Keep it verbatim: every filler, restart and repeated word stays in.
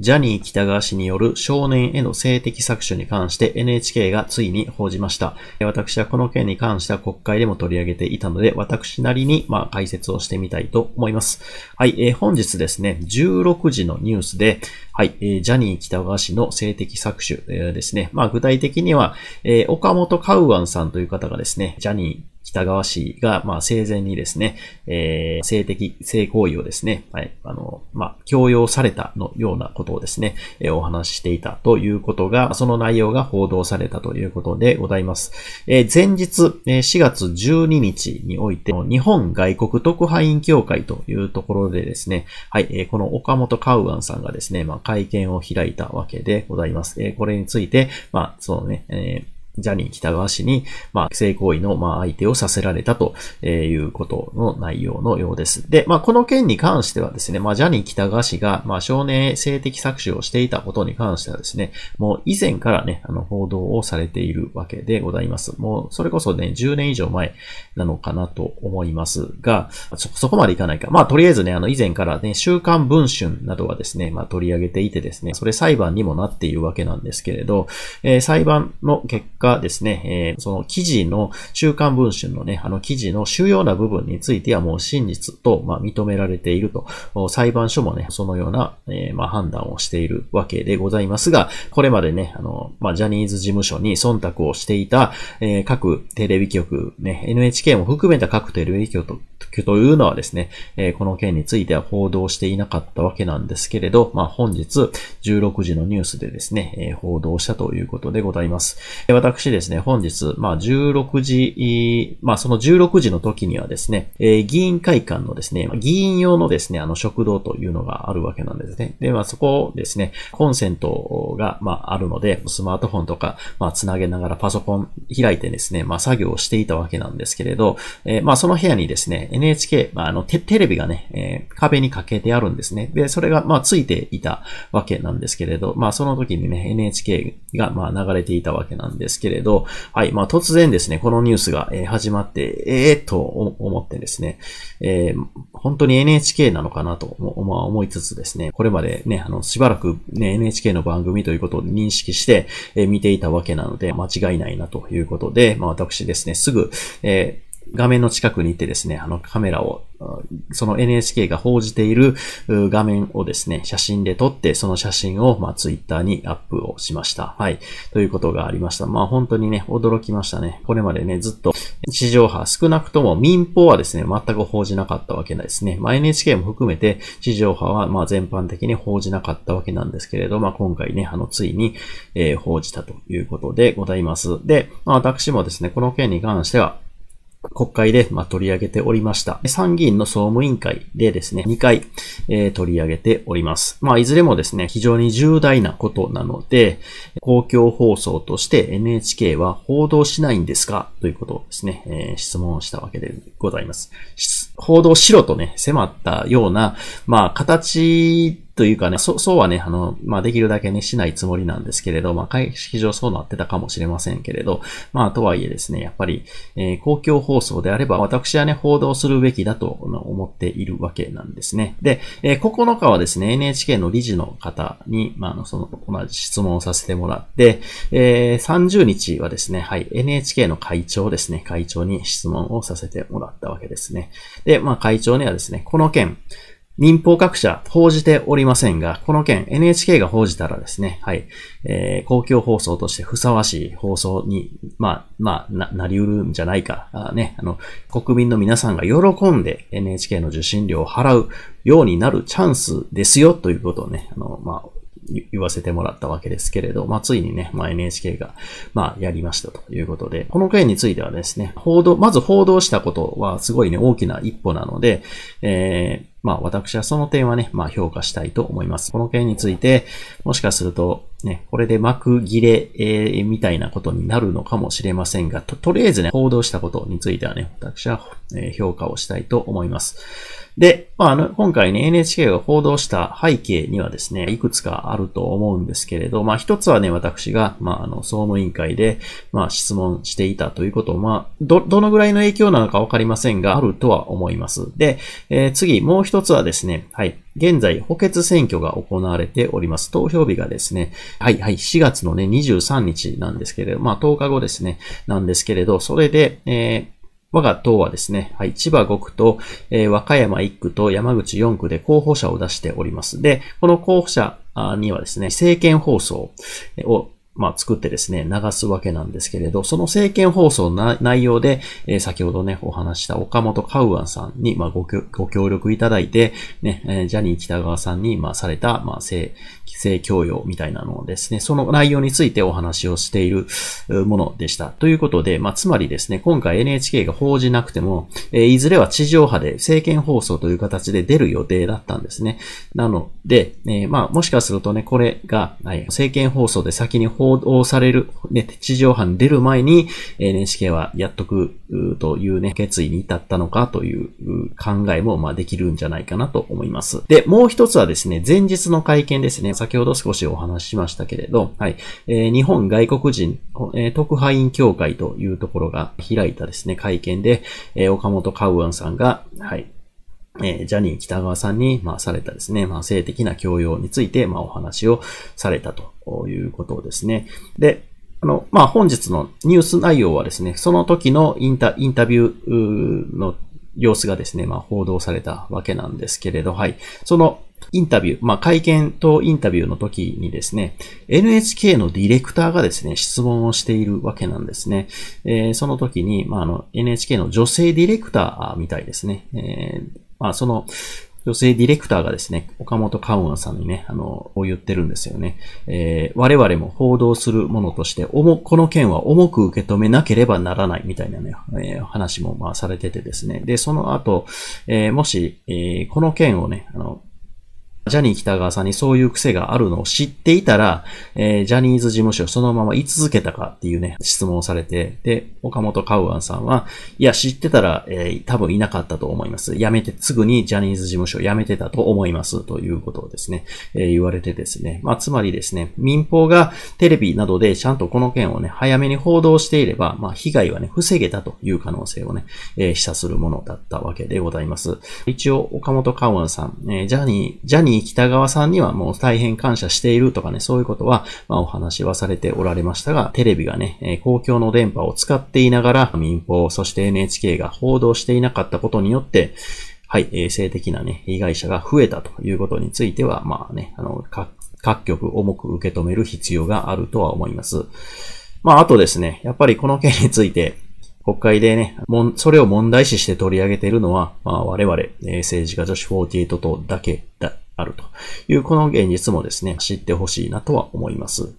ジャニー喜多川氏による少年への性的搾取に関して エヌエイチケー がついに報じました。私はこの件に関しては国会でも取り上げていたので、私なりにまあ解説をしてみたいと思います。はい、えー、本日ですね、じゅうろくじのニュースで、はい、えー、ジャニー喜多川氏の性的搾取、えー、ですね。まあ具体的には、えー、岡本カウアンさんという方がですね、ジャニー喜多川氏が、まあ、生前にですね、えー、性的、性行為をですね、はい、あの、まあ、強要されたのようなことをですね、えー、お話ししていたということが、その内容が報道されたということでございます。えー、前日、しがつじゅうににちにおいて、日本外国特派員協会というところでですね、はい、えー、この岡本カウアンさんがですね、まあ、会見を開いたわけでございます。えー、これについて、まあ、そのね、えージャニー喜多川氏に、まあ、性行為の、まあ、相手をさせられたということの内容のようです。で、まあ、この件に関してはですね、まあ、ジャニー喜多川氏が、まあ、少年性的搾取をしていたことに関してはですね、もう以前からね、あの、報道をされているわけでございます。もう、それこそね、じゅうねんいじょうまえなのかなと思いますが、そ、そこまでいかないか。まあ、とりあえずね、あの、以前からね、週刊文春などはですね、まあ、取り上げていてですね、それ裁判にもなっているわけなんですけれど、えー、裁判の結果、ですね、えー、その記事の、週刊文春のね、あの記事の主要な部分についてはもう真実と、まあ、認められていると、裁判所もね、そのような、えー、まあ、判断をしているわけでございますが、これまでね、あの、まあ、ジャニーズ事務所に忖度をしていた、えー、各テレビ局、ね、エヌエイチケー も含めた各テレビ局と、というのはですね、えー、この件については報道していなかったわけなんですけれど、まあ、本日じゅうろくじのニュースでですね、えー、報道したということでございます。えー、私ですね、本日、まあ、じゅうろくじ、まあ、そのじゅうろくじの時にはですね、えー、議員会館のですね、議員用のですね、あの食堂というのがあるわけなんですね。で、まあ、そこですね、コンセントが、まあ、あるので、スマートフォンとか、まあ、つなげながらパソコン開いてですね、まあ、作業をしていたわけなんですけれど、えー、まあ、その部屋にですね、エヌエイチケー、まあ、あのテ、テレビがね、えー、壁にかけてあるんですね。で、それが、まあ、ついていたわけなんですけれど、まあ、その時にね、エヌエイチケー が、まあ、流れていたわけなんですけれど、はい、まあ、突然ですね、このニュースが、えー、始まって、ええー、と思ってですね、えー、本当に エヌエイチケー なのかなと、まあ、思いつつですね、これまでね、あの、しばらくね、エヌエイチケー の番組ということを認識して、えー、見ていたわけなので、間違いないなということで、まあ、私ですね、すぐ、えー画面の近くに行ってですね、あのカメラを、その エヌエイチケー が報じている画面をですね、写真で撮って、その写真を、まあ、ツイッターにアップをしました。はい。ということがありました。まあ、本当にね、驚きましたね。これまでね、ずっと地上波、少なくとも民放はですね、全く報じなかったわけですね。まあ、エヌエイチケー も含めて地上波は、まあ、全般的に報じなかったわけなんですけれど、まあ、今回ね、あの、ついに、えー、報じたということでございます。で、まあ、私もですね、この件に関しては、国会で、まあ、取り上げておりました。参議院の総務委員会でですね、にかい、えー、取り上げております。まあ、いずれもですね、非常に重大なことなので、公共放送として エヌエイチケー は報道しないんですかということをですね、えー、質問したわけでございます。報道しろとね、迫ったような、まあ、形というかね、そ、そうはね、あの、まあ、できるだけね、しないつもりなんですけれど、まあ、会式上そうなってたかもしれませんけれど、まあ、とはいえですね、やっぱり、えー、公共放送であれば、私はね、報道するべきだと思っているわけなんですね。で、えー、ここのかはですね、エヌエイチケー の理事の方に、まあ、あの、その、同じ質問をさせてもらって、えー、さんじゅうにちはですね、はい、エヌエイチケー の会長ですね、会長に質問をさせてもらったわけですね。で、まあ、会長にはですね、この件、民放各社報じておりませんが、この件 エヌエイチケー が報じたらですね、はい、えー、公共放送としてふさわしい放送に、まあ、まあ、な、なりうるんじゃないか、あね、あの、国民の皆さんが喜んで エヌエイチケー の受信料を払うようになるチャンスですよ、ということをね、あの、まあ、言わせてもらったわけですけれど、まあ、ついにね、まあ、エヌエイチケー が、まあ、やりましたということで、この件についてはですね、報道、まず報道したことはすごいね、大きな一歩なので、えー、まあ、私はその点はね、まあ、評価したいと思います。この件について、もしかすると、ね、これで幕切れ、えー、みたいなことになるのかもしれませんが、と、とりあえずね、報道したことについてはね、私は、えー、評価をしたいと思います。で、まあ、あの、今回ね、エヌエイチケー が報道した背景にはですね、いくつかあると思うんですけれど、まあ、一つはね、私が、まあ、あの、総務委員会で、まあ、質問していたということを、まあ、ど、どのぐらいの影響なのかわかりませんが、あるとは思います。で、えー、次、もう一つはですね、はい、現在補欠選挙が行われております。投票日がですね、はいはい、しがつのね、にじゅうさんにちなんですけれど、まあとおかごですね、なんですけれど、それで、えー我が党はですね、はい、千葉ごくと、えー、和歌山いっくと山口よんくで候補者を出しております。で、この候補者にはですね、政見放送をまあ作ってですね、流すわけなんですけれど、その政見放送の内容で、えー、先ほどね、お話した岡本カウアンさんに、まあ、ご協力いただいて、ね、えー、ジャニー北川さんに、まあ、された、まあ、性、性強要みたいなのをですね、その内容についてお話をしているものでした。ということで、まあ、つまりですね、今回 エヌエイチケー が報じなくても、えー、いずれは地上波で政見放送という形で出る予定だったんですね。なので、えー、まあ、もしかするとね、これが、はい、政見放送で先に報報道される、ね、地上波に出る前に エヌエイチケー はやっとくというね、決意に至ったのかという考えもまあできるんじゃないかなと思います。で、もう一つはですね、前日の会見ですね、先ほど少しお話ししましたけれど、はい、えー、日本外国人、えー、特派員協会というところが開いたですね、会見で、えー、岡本カウアンさんが、はい、えー、ジャニー北川さんに、まあ、されたですね、まあ、性的な強要について、まあ、お話をされたということですね。で、あの、まあ、本日のニュース内容はですね、その時のインタ、インタビューの様子がですね、まあ、報道されたわけなんですけれど、はい。そのインタビュー、まあ、会見とインタビューの時にですね、エヌエイチケー のディレクターがですね、質問をしているわけなんですね。えー、その時に、まあ、あの、エヌエイチケー の女性ディレクターみたいですね。えーまあ、その、女性ディレクターがですね、岡本カウアンさんにね、あの、を言ってるんですよね。えー、我々も報道するものとして、おも、この件は重く受け止めなければならないみたいなね、えー、話もまあされててですね。で、その後、えー、もし、えー、この件をね、あの、ジャニー北川さんにそういう癖があるのを知っていたら、えー、ジャニーズ事務所そのまま居続けたかっていうね、質問をされて、で、岡本カウアンさんは、いや、知ってたら、えー、多分いなかったと思います。辞めて、すぐにジャニーズ事務所を辞めてたと思います。ということをですね、えー、言われてですね。まあ、つまりですね、民放がテレビなどでちゃんとこの件をね、早めに報道していれば、まあ、被害はね、防げたという可能性をね、えー、示唆するものだったわけでございます。一応、岡本カウアンさん、えー、ジャニー、ジャニー北川さんにはもう大変感謝しているとかね、そういうことは、まあお話はされておられましたが、テレビがね、公共の電波を使っていながら、民放、そして エヌエイチケー が報道していなかったことによって、はい、性的なね、被害者が増えたということについては、まあね、あの、各局重く受け止める必要があるとは思います。まあ、あとですね、やっぱりこの件について、国会でね、それを問題視して取り上げているのは、まあ我々、政治家女子よんじゅうはち党だけだ。あるというこの現実もですね、知ってほしいなとは思います。